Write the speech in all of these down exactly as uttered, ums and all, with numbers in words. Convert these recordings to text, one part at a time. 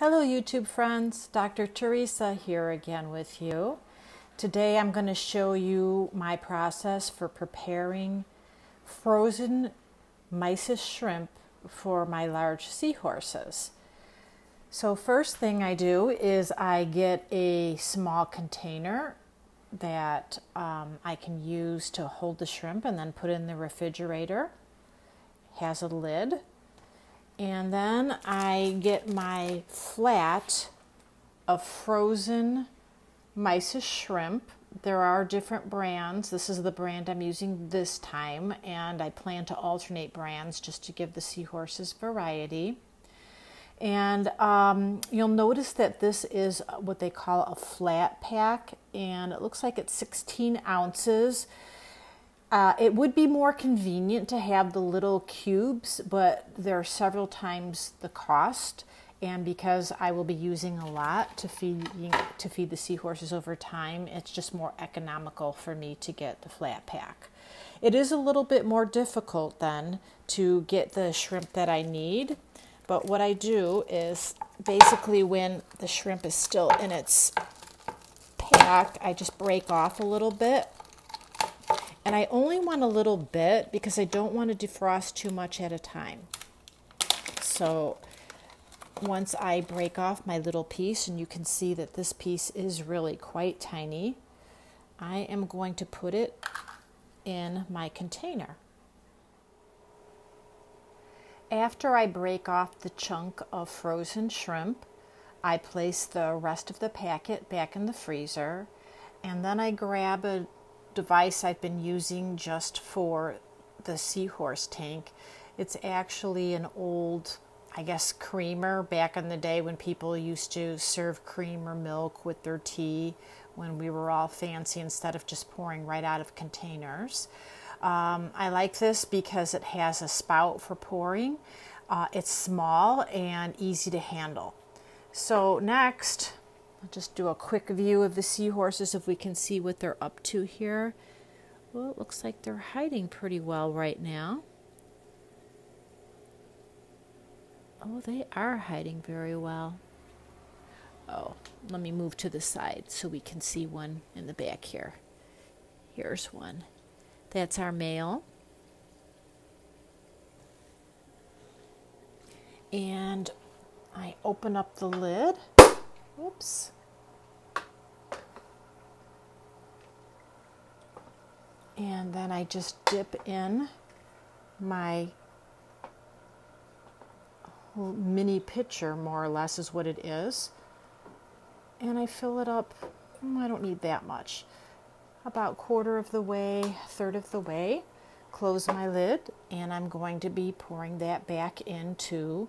Hello YouTube friends, Doctor Teresa here again with you. Today I'm going to show you my process for preparing frozen mysis shrimp for my large seahorses. So first thing I do is I get a small container that um, I can use to hold the shrimp and then put in the refrigerator. It has a lid. And then I get my flat of frozen mysis shrimp. There are different brands. This is the brand I'm using this time, and I plan to alternate brands just to give the seahorses variety. And um, you'll notice that this is what they call a flat pack, and it looks like it's sixteen ounces. Uh, it would be more convenient to have the little cubes, but they're several times the cost. And because I will be using a lot to feed, to feed the seahorses over time, it's just more economical for me to get the flat pack. It is a little bit more difficult then to get the shrimp that I need. But what I do is basically when the shrimp is still in its pack, I just break off a little bit. And I only want a little bit because I don't want to defrost too much at a time. So once I break off my little piece, and you can see that this piece is really quite tiny, I am going to put it in my container. After I break off the chunk of frozen shrimp, I place the rest of the packet back in the freezer, and then I grab a device I've been using just for the seahorse tank. It's actually an old, I guess, creamer back in the day when people used to serve cream or milk with their tea when we were all fancy instead of just pouring right out of containers. Um, I like this because it has a spout for pouring. Uh, it's small and easy to handle. So next, I'll just do a quick view of the seahorses if we can see what they're up to here. Well, it looks like they're hiding pretty well right now. Oh, they are hiding very well. Oh, let me move to the side so we can see one in the back here. Here's one. That's our male. And I open up the lid. Oops. And then I just dip in my mini pitcher, more or less is what it is. And I fill it up. I don't need that much. About quarter of the way, third of the way. Close my lid, and I'm going to be pouring that back into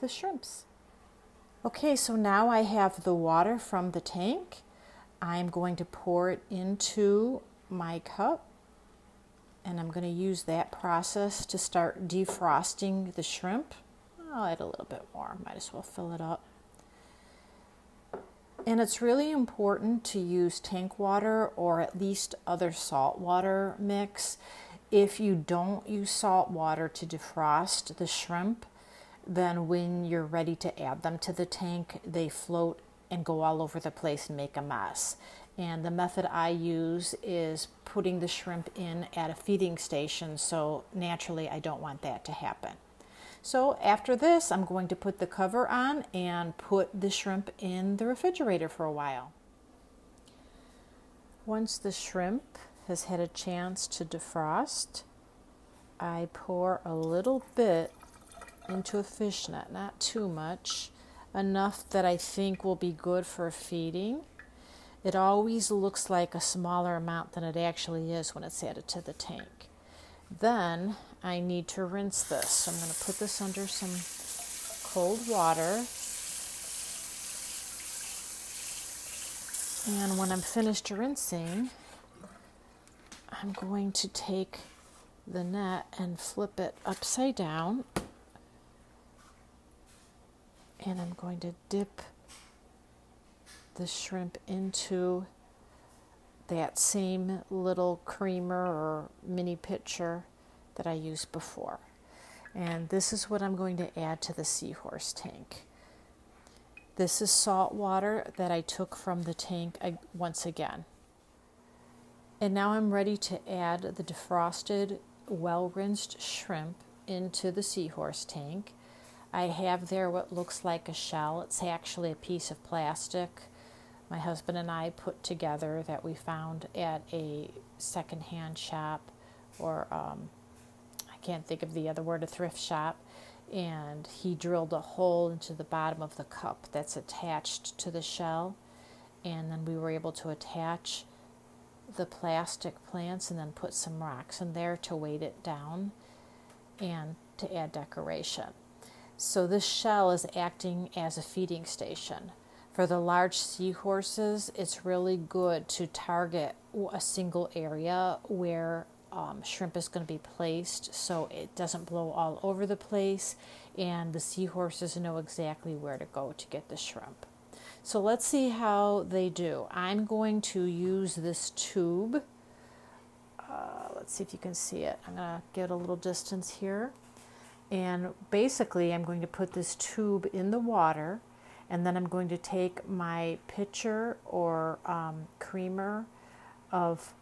the shrimps. Okay, so now I have the water from the tank. I'm going to pour it into my cup, and I'm going to use that process to start defrosting the shrimp. I'll add a little bit more, might as well fill it up. And it's really important to use tank water or at least other salt water mix. If you don't use salt water to defrost the shrimp, then when you're ready to add them to the tank, they float and go all over the place and make a mess. And the method I use is putting the shrimp in at a feeding station, so naturally I don't want that to happen. So after this, I'm going to put the cover on and put the shrimp in the refrigerator for a while. Once the shrimp has had a chance to defrost, I pour a little bit into a fishnet, not too much, enough that I think will be good for feeding. It always looks like a smaller amount than it actually is when it's added to the tank. Then I need to rinse this. So I'm going to put this under some cold water. And when I'm finished rinsing, I'm going to take the net and flip it upside down. And I'm going to dip the shrimp into that same little creamer or mini pitcher that I used before. And this is what I'm going to add to the seahorse tank. This is salt water that I took from the tank once again. And now I'm ready to add the defrosted, well-rinsed shrimp into the seahorse tank. I have there what looks like a shell. It's actually a piece of plastic my husband and I put together that we found at a secondhand shop, or um, I can't think of the other word, a thrift shop. And he drilled a hole into the bottom of the cup that's attached to the shell, and then we were able to attach the plastic plants and then put some rocks in there to weight it down and to add decoration. So this shell is acting as a feeding station. For the large seahorses, it's really good to target a single area where Um, shrimp is going to be placed so it doesn't blow all over the place, and the seahorses know exactly where to go to get the shrimp. So let's see how they do. I'm going to use this tube. Uh, let's see if you can see it. I'm going to get a little distance here, and basically I'm going to put this tube in the water, and then I'm going to take my pitcher or um, creamer of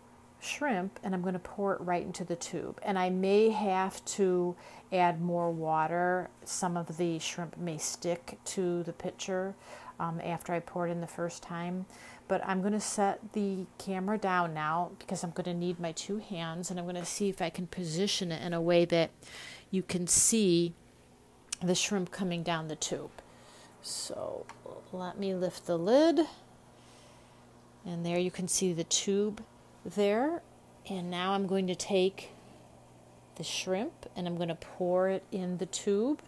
shrimp, and I'm going to pour it right into the tube. And I may have to add more water. Some of the shrimp may stick to the pitcher um, after I poured in the first time. But I'm going to set the camera down now because I'm going to need my two hands, and I'm going to see if I can position it in a way that you can see the shrimp coming down the tube. So let me lift the lid, and there you can see the tube there. And now I'm going to take the shrimp and I'm going to pour it in the tube.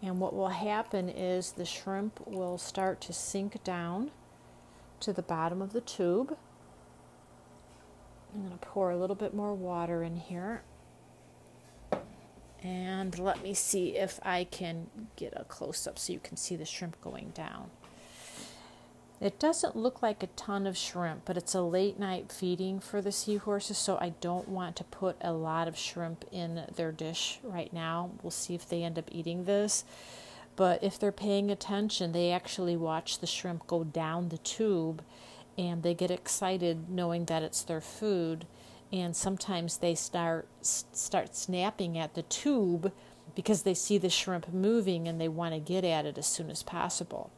And what will happen is the shrimp will start to sink down to the bottom of the tube. I'm going to pour a little bit more water in here. And let me see if I can get a close-up so you can see the shrimp going down. It doesn't look like a ton of shrimp, but it's a late-night feeding for the seahorses, so I don't want to put a lot of shrimp in their dish right now. We'll see if they end up eating this. But if they're paying attention, they actually watch the shrimp go down the tube, and they get excited knowing that it's their food. And sometimes they start start snapping at the tube because they see the shrimp moving and they want to get at it as soon as possible.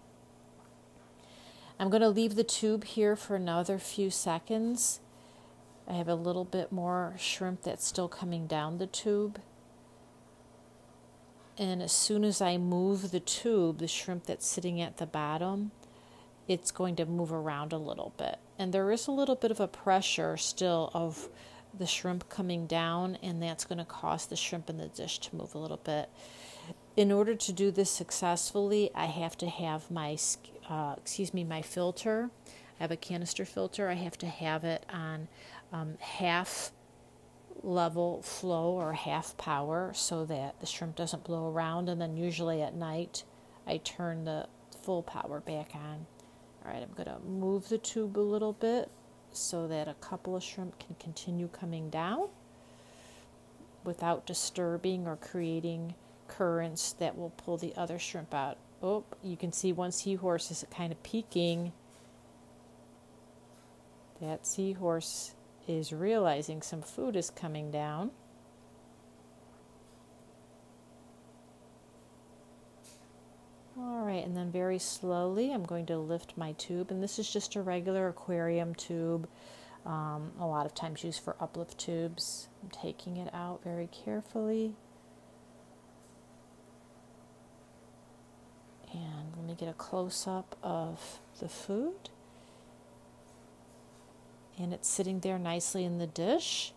I'm going to leave the tube here for another few seconds. I have a little bit more shrimp that's still coming down the tube. And as soon as I move the tube, the shrimp that's sitting at the bottom, it's going to move around a little bit. And there is a little bit of a pressure still of the shrimp coming down, and that's going to cause the shrimp in the dish to move a little bit. In order to do this successfully, I have to have my, uh, excuse me, my filter. I have a canister filter. I have to have it on um, half level flow or half power so that the shrimp doesn't blow around. And then usually at night, I turn the full power back on. All right, I'm going to move the tube a little bit so that a couple of shrimp can continue coming down without disturbing or creating currents that will pull the other shrimp out. Oh, you can see one seahorse is kind of peeking. That seahorse is realizing some food is coming down. All right, and then very slowly I'm going to lift my tube, and this is just a regular aquarium tube, um, a lot of times used for uplift tubes. I'm taking it out very carefully. And let me get a close-up of the food. And it's sitting there nicely in the dish.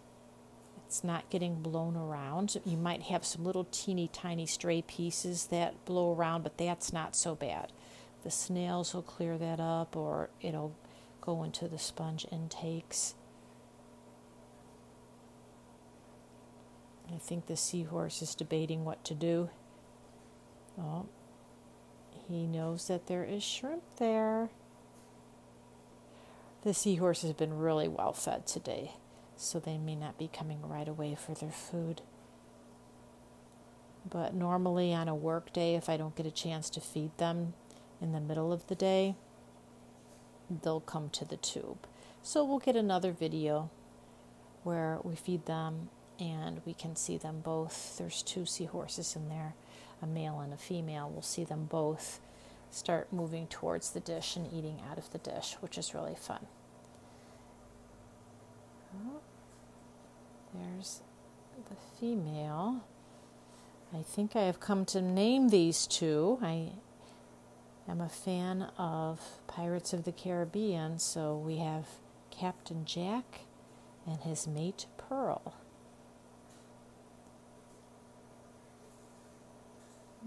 It's not getting blown around. You might have some little teeny tiny stray pieces that blow around, but that's not so bad. The snails will clear that up, or it'll go into the sponge intakes. I think the seahorse is debating what to do. Oh, he knows that there is shrimp there. The seahorse has been really well fed today. so they may not be coming right away for their food. But normally on a work day, if I don't get a chance to feed them in the middle of the day, they'll come to the tube. So we'll get another video where we feed them and we can see them both. There's two seahorses in there, a male and a female. We'll see them both start moving towards the dish and eating out of the dish, which is really fun. Oh, there's the female. I think I have come to name these two. I am a fan of Pirates of the Caribbean, so we have Captain Jack and his mate Pearl.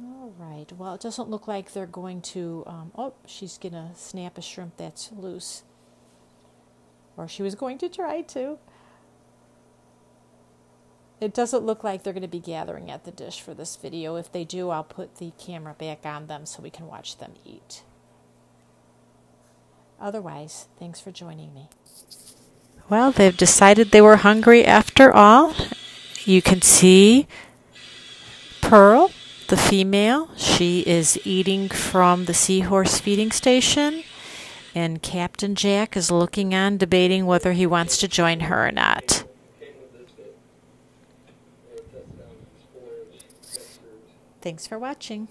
All right, well, it doesn't look like they're going to, um, oh, she's going to snap a shrimp that's loose. Or she was going to try to. It doesn't look like they're going to be gathering at the dish for this video. If they do, I'll put the camera back on them so we can watch them eat. Otherwise, thanks for joining me. Well, they've decided they were hungry after all. You can see Pearl, the female. She is eating from the seahorse feeding station. And Captain Jack is looking on, debating whether he wants to join her or not. Thanks for watching.